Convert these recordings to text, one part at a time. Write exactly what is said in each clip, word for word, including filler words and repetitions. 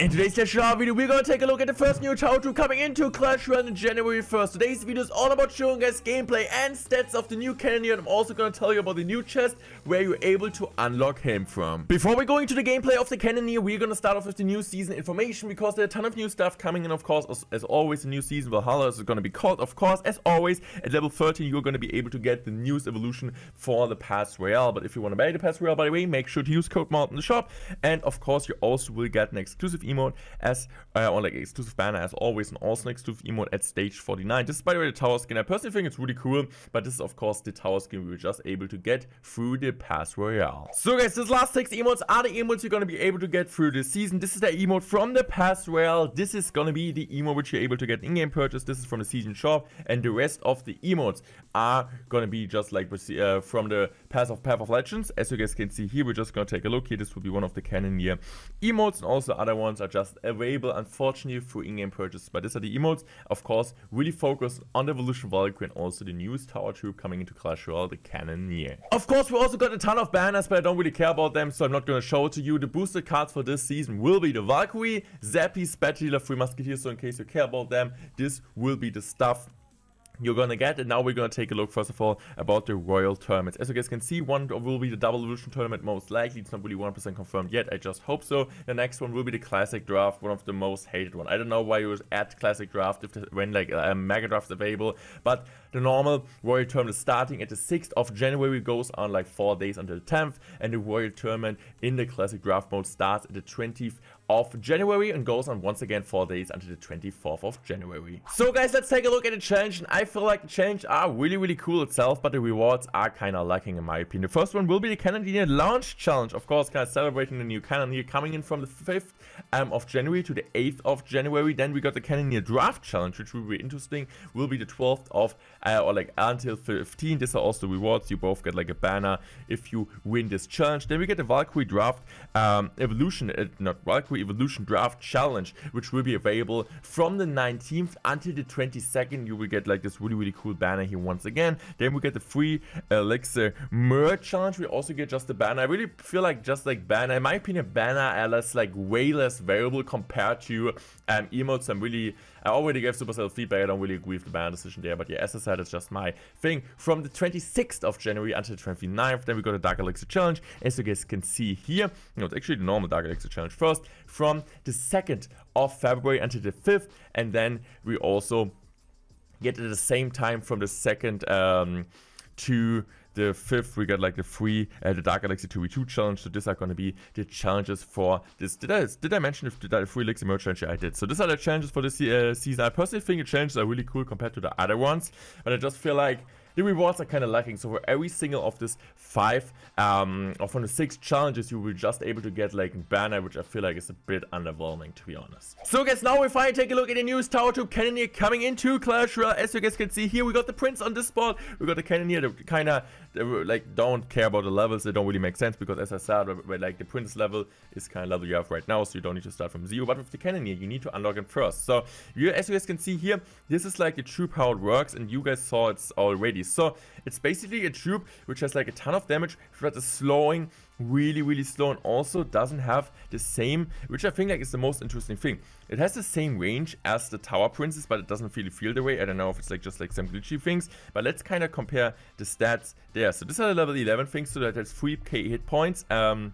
In today's Clash Royale video, we're gonna take a look at the first new Tower Troop coming into Clash Royale on January first. Today's video is all about showing guys gameplay and stats of the new Cannoneer, and I'm also gonna tell you about the new chest where you're able to unlock him from. Before we go into the gameplay of the Cannoneer, we're gonna start off with the new season information because there's a ton of new stuff coming in, of course. As, as always, the new season Valhalla is gonna be called, of course. As always, at level thirteen, you're gonna be able to get the newest evolution for the Pass Royale. But if you wanna buy the Pass Royale, by the way, make sure to use code Morten in the shop, and of course, you also will get an exclusive emote as uh, or like exclusive banner as always, and also an exclusive emote at stage forty-nine. This is, by the way, the tower skin. I personally think it's really cool, but this is of course the tower skin we were just able to get through the Pass Royale. So guys, these last six emotes are the emotes you're gonna be able to get through this season. This is the emote from the Pass Royale. This is gonna be the emote which you're able to get in-game purchase. This is from the season shop, and the rest of the emotes are gonna be just like uh, from the Pass of Path of Legends. As you guys can see here, we're just gonna take a look here. This will be one of the Cannoneer emotes, and also other ones are just available unfortunately through in-game purchases, but these are the emotes, of course, really focused on the evolution Valkyrie and also the newest Tower Troop coming into Clash Royale, the Cannoneer. Of course, we also got a ton of banners, but I don't really care about them, so I'm not gonna show it to you. The boosted cards for this season will be the Valkyrie, Zappy, Spat Dealer, three Musketeers, so in case you care about them, this will be the stuff you're gonna get. And now we're gonna take a look first of all about the Royal Tournaments. As you guys can see, one will be the Double Evolution Tournament, most likely. It's not really one hundred percent confirmed yet, I just hope so. The next one will be the Classic Draft, one of the most hated one. I don't know why you would add Classic Draft if the, when like a uh, Mega Draft is available, but the normal Royal Tournament is starting at the sixth of January, goes on like four days until the tenth, and the Royal Tournament in the Classic Draft mode starts at the twentieth of January and goes on once again four days until the twenty-fourth of January. So guys, let's take a look at the challenge, and I feel like the challenge are really really cool itself, but the rewards are kind of lacking in my opinion. The first one will be the Cannoneer launch challenge, of course, kind of celebrating the new Cannoneer coming in from the fifth um, of January to the eighth of January. Then we got the Cannoneer draft challenge, which will be interesting, will be the twelfth of uh, or like until fifteenth. These are also rewards. You both get like a banner if you win this challenge. Then we get the Valkyrie draft um, evolution, uh, not Valkyrie Evolution Draft Challenge, which will be available from the nineteenth until the twenty-second. You will get like this really really cool banner here once again. Then we get the free Elixir merge challenge. We also get just the banner. I really feel like just like banner, in my opinion, banner are less like way less variable compared to um, emotes. I'm really I already gave Supercell feedback. I don't really agree with the banner decision there, but yeah, as I said, it's just my thing. From the twenty-sixth of January until the twenty-ninth, then we got a Dark Elixir challenge. As you guys can see here, no, it's actually the normal Dark Elixir challenge first, from the second of February until the fifth, and then we also get at the same time from the second um, to the fifth, we got like the free uh, the Dark Elixir two v two challenge. So these are going to be the challenges for this. Did I did I mention if the free Elixir merge challenge? I did. So these are the challenges for this uh, season. I personally think the challenges are really cool compared to the other ones, but I just feel like the rewards are kind of lacking. So for every single of this five um, or from the six challenges, you will just able to get like banner, which I feel like is a bit underwhelming, to be honest. So guys, now we finally take a look at the newest Tower Troop Cannoneer coming into Clash Royale. As you guys can see here, we got the Prince on this spot. We got the Cannoneer that kind of like don't care about the levels. They don't really make sense because, as I said, where, like the Prince level is kind of level you have right now, so you don't need to start from zero. But with the Cannoneer, you need to unlock it first. So you, as you guys can see here, this is like the troop how it works, and you guys saw it's already. So it's basically a troop which has like a ton of damage, but is slowing really really slow, and also doesn't have the same, which I think like is the most interesting thing. It has the same range as the Tower Princess, but it doesn't really feel the way. I don't know if it's like just like some glitchy things, but let's kind of compare the stats there. So these are the level eleven things, so that has three K hit points. Um,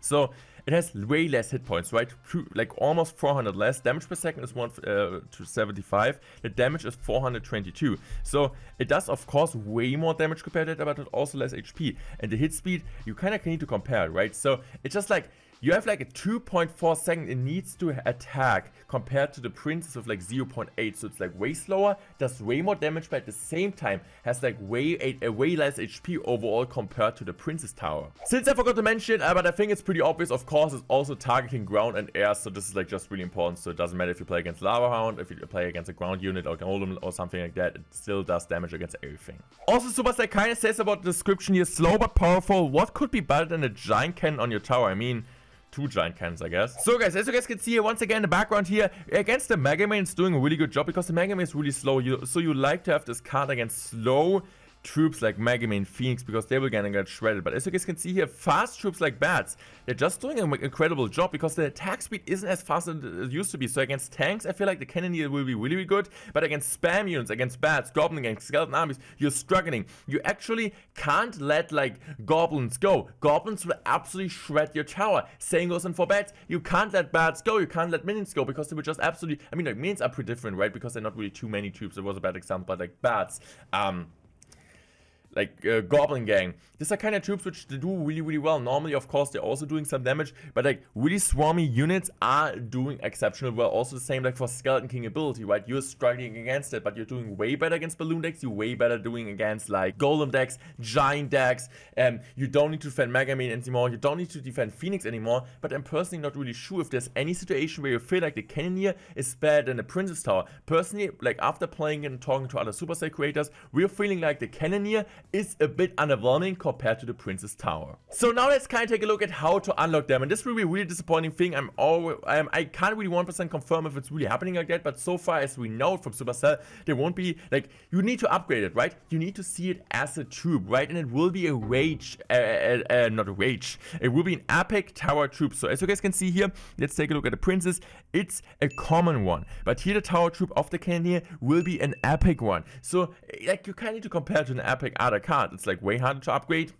so it has way less hit points, right? Like almost four hundred less. Damage per second is one to seventy-five. The damage is four hundred twenty-two. So it does, of course, way more damage compared to that, but it also less H P. And the hit speed, you kind of need to compare, right? So it's just like, you have like a two point four second it needs to attack compared to the Princess of like zero point eight. So it's like way slower, does way more damage, but at the same time has like way a, a way less H P overall compared to the Princess Tower. Since I forgot to mention, uh, but I think it's pretty obvious, of course, it's also targeting ground and air. So this is like just really important. So it doesn't matter if you play against Lava Hound, if you play against a ground unit or Golem or something like that, it still does damage against everything. Also, Supercell kind of says about the description here, slow but powerful. What could be better than a giant cannon on your tower? I mean, two giant cannons, I guess. So guys, as you guys can see once again in the background here, against the Mega Minion, it's doing a really good job because the Mega Minion is really slow. You, so you like to have this card against slow troops like Mega Minion, Phoenix, because they will gonna get shredded. But as you guys can see here, fast troops like bats, they're just doing an incredible job because the attack speed isn't as fast as it used to be. So against tanks, I feel like the Cannoneer will be really, really good, but against spam units, against bats, goblin gangs, skeleton armies, you're struggling. You actually can't let like goblins go. Goblins will absolutely shred your tower. Same goes in for bats. You can't let bats go, you can't let minions go, because they will just absolutely, I mean, like minions are pretty different, right? Because they're not really too many troops. It was a bad example, but like bats, um like uh, goblin gang, these are kind of troops which they do really, really well. Normally, of course, they're also doing some damage, but like really swarmy units are doing exceptional well. Also the same like for Skeleton King ability, right? You're struggling against it, but you're doing way better against balloon decks. You're way better doing against like golem decks, giant decks. Um, you don't need to defend Mega Man anymore, you don't need to defend Phoenix anymore. But I'm personally not really sure if there's any situation where you feel like the Cannoneer is better than the Princess Tower. Personally, like after playing and talking to other Supercell creators, we're feeling like the Cannoneer is a bit underwhelming compared to the Princess Tower. So now let's kind of take a look at how to unlock them, and this will be a really disappointing thing. I'm always, um, I can't really one hundred percent confirm if it's really happening like that, but so far as we know from Supercell, there won't be, like, you need to upgrade it, right? You need to see it as a troop, right? And it will be a rage, uh, uh, uh, not a rage, it will be an epic tower troop. So as you guys can see here, let's take a look at the Princess. It's a common one, but here the tower troop of the Cannoneer will be an epic one. So, like, you kind of need to compare to an epic other card. It's like way harder to upgrade,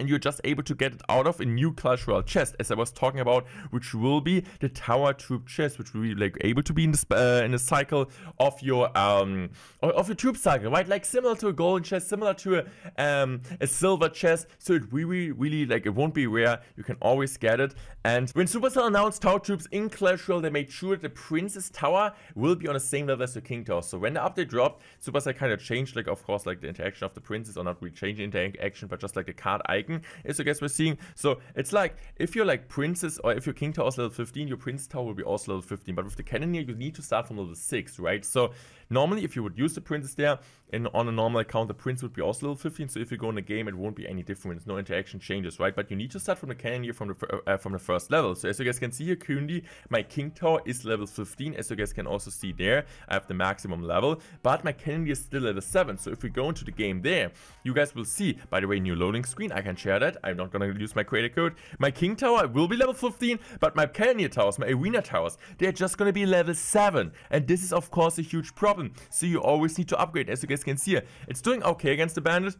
and you're just able to get it out of a new Clash Royale chest, as I was talking about, which will be the Tower Troop chest, which will be like able to be in the uh, in the cycle of your um of your troop cycle, right? Like similar to a golden chest, similar to a um a silver chest. So it really, really, like, it won't be rare. You can always get it. And when Supercell announced Tower Troops in Clash Royale, they made sure that the Princess Tower will be on the same level as the King Tower. So when the update dropped, Supercell kind of changed, like, of course, like the interaction of the Princess, or not really change the interaction, but just like the card icon. As you guys were seeing, so it's like if you're like Princess, or if your King Tower is level fifteen, your Princess Tower will be also level fifteen. But with the Cannoneer, you need to start from level six, right? So normally, if you would use the Princess there, and on a normal account, the Prince would be also level fifteen. So if you go in a game, it won't be any difference. No interaction changes, right? But you need to start from the Cannoneer from the uh, from the first level. So as you guys can see here, currently my King Tower is level fifteen. As you guys can also see there, I have the maximum level, but my Cannoneer is still level seven. So if we go into the game there, you guys will see. By the way, new loading screen. I can share that. I'm not gonna use my creator code. My King Tower will be level fifteen, but my Cannoneer Towers, my Arena Towers, they're just gonna be level seven, and this is of course a huge problem. So you always need to upgrade. As you guys can see here, it's doing okay against the bandit,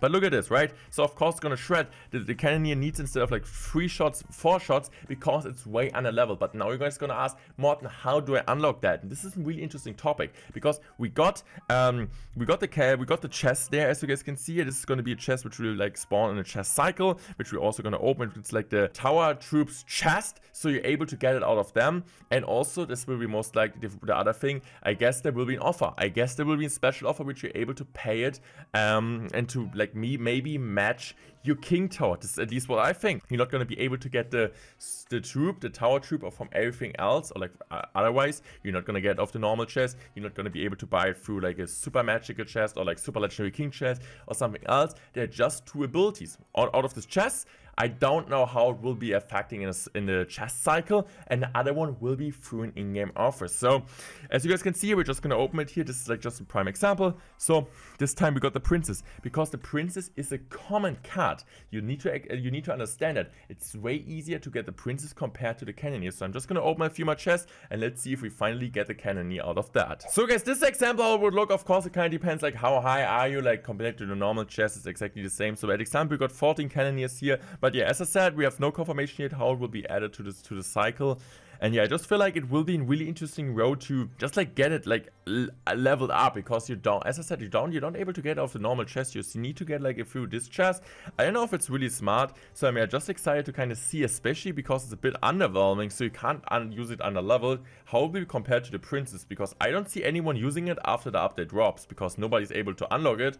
but look at this, right? So of course it's gonna shred. The, the Cannoneer needs, instead of like three shots, four shots, because it's way under level. But now you guys are gonna ask, Morten, how do I unlock that? And this is a really interesting topic, because we got um we got the we got the chest there, as you guys can see. This is gonna be a chest which will like spawn in a chest cycle, which we're also gonna open. It's like the Tower Troops chest, so you're able to get it out of them. And also this will be most likely the, the other thing. I guess there will be an offer. I guess there will be a special offer which you're able to pay it um and to like me maybe match your King Tower. This is at least what I think. You're not going to be able to get the the troop, the tower troop, or from everything else, or like uh, otherwise you're not going to get it off the normal chest. You're not going to be able to buy it through like a super magical chest, or like super legendary king chest, or something else. They're just two abilities out, out of this chest. I don't know how it will be affecting in, a, in the chest cycle, and the other one will be through an in-game offer. So, as you guys can see, we're just gonna open it here. This is like just a prime example. So, this time we got the Princess, because the Princess is a common card. You need to you need to understand that. It's way easier to get the Princess compared to the Cannoneer. So, I'm just gonna open a few more chests, and let's see if we finally get the Cannoneer out of that. So, guys, this example would look, of course, it kind of depends, like, how high are you, like, compared to the normal chest. It's exactly the same. So, at example, we got fourteen Cannoneers here. But yeah, as I said, we have no confirmation yet how it will be added to this to the cycle. And yeah, I just feel like it will be a really interesting road to just like get it like l leveled up, because you don't, as I said, you don't, you're not able to get off the normal chest. You just need to get like a few this chest. I don't know if it's really smart. So I mean, I'm just excited to kind of see, especially because it's a bit underwhelming. So you can't un use it under level. How will we compare to the Princess? Because I don't see anyone using it after the update drops, because nobody's able to unlock it.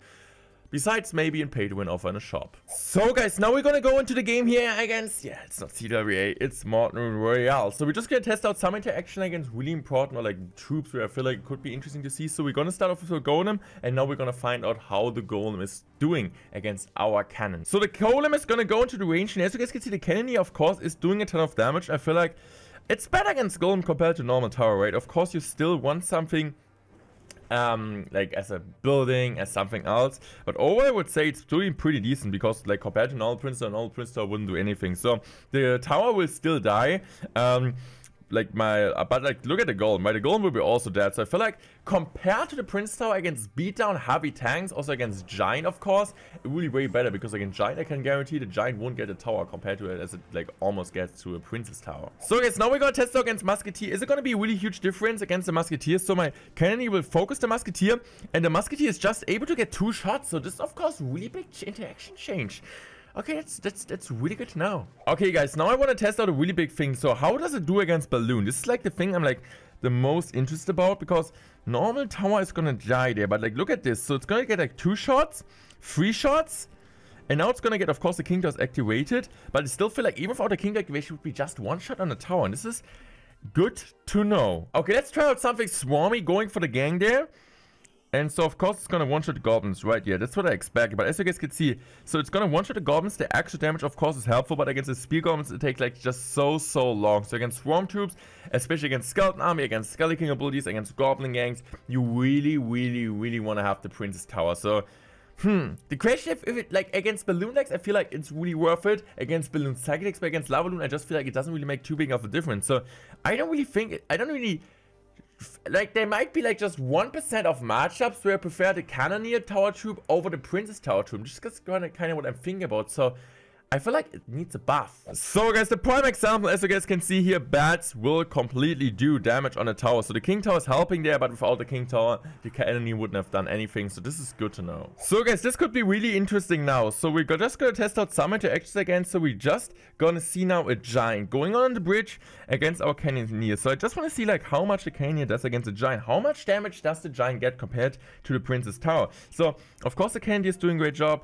Besides maybe in pay-to-win offer in a shop. So guys, now we're gonna go into the game here against, yeah, it's not C W A, it's Morten Royale. So we're just gonna test out some interaction against really important, or like troops where I feel like it could be interesting to see. So we're gonna start off with a golem, and now we're gonna find out how the golem is doing against our cannon. So the golem is gonna go into the range, and as you guys can see, the cannon, of course, is doing a ton of damage. I feel like it's better against golem compared to normal tower, right? Of course, you still want something um, like as a building, as something else. But overall, I would say it's doing pretty decent, because like compared to an old Prince Tower, an old Prince Tower wouldn't do anything. So the tower will still die. Um, Like my, but like look at the golem, right? The golem will be also dead. So I feel like compared to the Prince Tower against beatdown heavy tanks, also against Giant, of course, it will be way better, because against Giant, I can guarantee the Giant won't get a tower compared to it as it like almost gets to a Princess Tower. So guys, now we're gonna test out against Musketeer. Is it gonna be a really huge difference against the Musketeer? So my Cannoneer will focus the Musketeer, and the Musketeer is just able to get two shots. So this, of course, really big interaction change. Okay, that's, that's, that's really good to know. Okay, guys, now I want to test out a really big thing. So how does it do against Balloon? This is like the thing I'm like the most interested about, because normal tower is going to die there. But like, look at this. So it's going to get like two shots, three shots. And now it's going to get, of course, the King Tower activated. But I still feel like even without the King Tower activation, it would be just one shot on the tower. And this is good to know. Okay, let's try out something swarmy, going for the gang there. And so, of course, it's going to one-shot the goblins, right? Yeah, that's what I expected. But as you guys can see, so it's going to one-shot the goblins. The extra damage, of course, is helpful. But against the spear goblins, it takes, like, just so, so long. So against swarm troops, especially against skeleton army, against skeleton king abilities, against goblin gangs, you really, really, really want to have the Princess Tower. So, hmm. The question if, if it, like, against balloon legs, I feel like it's really worth it. Against balloon psychics, but against lava loon, I just feel like it doesn't really make too big of a difference. So, I don't really think, it, I don't really... Like, there might be, like, just one percent of matchups where I prefer the Cannoneer Tower Troop over the Princess Tower Troop. Just that's kind of what I'm thinking about, so I feel like it needs a buff. So, guys, the prime example, as you guys can see here, bats will completely do damage on the tower. So, the King Tower is helping there, but without the King Tower, the Cannoneer wouldn't have done anything. So, this is good to know. So, guys, this could be really interesting now. So, we're just going to test out some interactions again. So, we're just going to see now a Giant going on the bridge against our Cannoneer. So, I just want to see, like, how much the Cannoneer does against the Giant. How much damage does the Giant get compared to the Princess Tower? So, of course, the Cannoneer is doing a great job.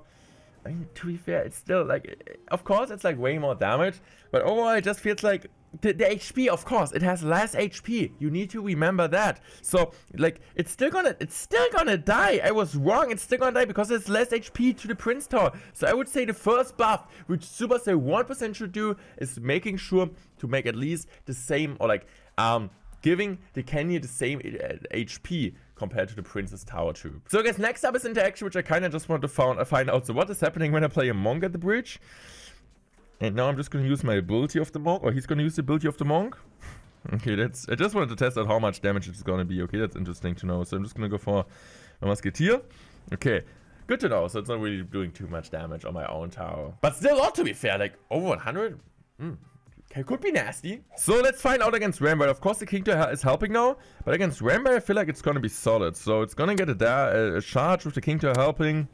I mean, to be fair, it's still, like, of course, it's, like, way more damage. But overall, it just feels like the, the H P, of course, it has less H P. You need to remember that. So, like, it's still gonna, it's still gonna die. I was wrong. It's still gonna die because it's less H P to the Prince Tower. So, I would say the first buff, which Supercell one percent should do, is making sure to make at least the same, or, like, um... giving the Cannoneer the same H P compared to the Princess Tower Troop. So guys, next up is interaction, which I kind of just wanted to found, find out. So what is happening when I play a Monk at the bridge? And now I'm just going to use my ability of the Monk, or he's going to use the ability of the Monk. Okay, that's, I just wanted to test out how much damage it's going to be. Okay, that's interesting to know. So I'm just going to go for a Musketeer. Okay, good to know. So it's not really doing too much damage on my own tower. But still a lot, to be fair, like over one hundred? Hmm. Okay, could be nasty. So let's find out against Rambert. Of course, the King Tower is helping now, but against Rambert, I feel like it's gonna be solid. So it's gonna get a, a charge with the King Tower helping.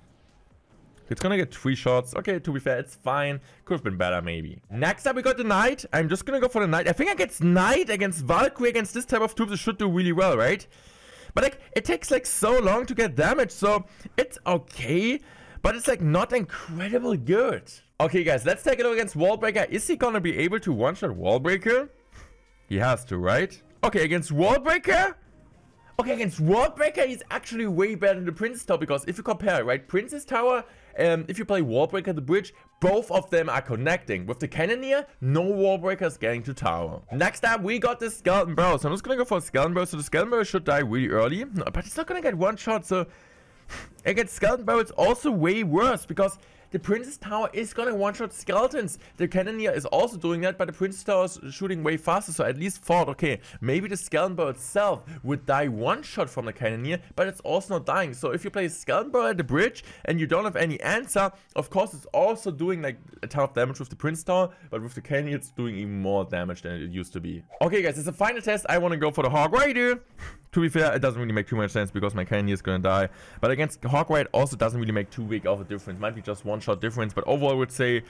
It's gonna get three shots. Okay, to be fair, it's fine. Could have been better, maybe. Next up, we got the Knight. I'm just gonna go for the Knight. I think against Knight, against Valkyrie, against this type of troops, it should do really well, right? But like, it takes like so long to get damage, so it's okay. But it's like not incredible good. Okay, guys, let's take a look against Wallbreaker. Is he gonna be able to one-shot Wallbreaker? He has to, right? Okay, against Wallbreaker? Okay, against Wallbreaker, he's actually way better than the Princess Tower, because if you compare, right, Princess Tower, um, if you play Wallbreaker the bridge, both of them are connecting. With the Cannoneer, no Wallbreakers getting to tower. Next up, we got the Skeleton Barrow. So I'm just gonna go for a Skeleton Barrow. So the Skeleton Barrow should die really early, but it's not gonna get one shot, so... Against Skeleton Barrow, it's also way worse, because... the Princess Tower is gonna one-shot skeletons. The Cannoneer is also doing that, but the Princess Tower is shooting way faster, so I at least thought, okay, maybe the Skeleton Barrow itself would die one-shot from the Cannoneer, but it's also not dying. So if you play Skeleton Barrow at the bridge and you don't have any answer, of course it's also doing like a ton of damage with the Princess Tower, but with the Cannoneer it's doing even more damage than it used to be. Okay guys, as a final test, I wanna go for the Hog Rider. To be fair, it doesn't really make too much sense because my Cannoneer is gonna die. But against Hog Rider also doesn't really make too big of a difference. Might be just one shot difference, but overall I would say,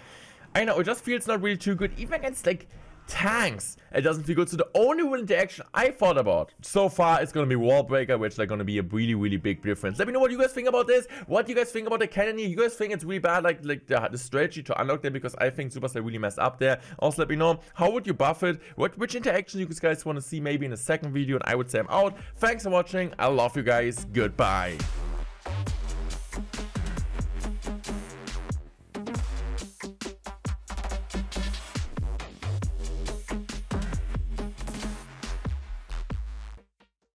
I know, it just feels not really too good. Even against like tanks, it doesn't feel good. So the only real interaction I thought about so far is gonna be Wallbreaker, which is like gonna be a really, really big difference. Let me know what you guys think about this. What you guys think about the Cannoneer? You guys think it's really bad, like like the, the strategy to unlock them, because I think Supercell really messed up there. Also, let me know how would you buff it. What which interactions you guys want to see maybe in a second video. And I would say I'm out. Thanks for watching. I love you guys. Goodbye.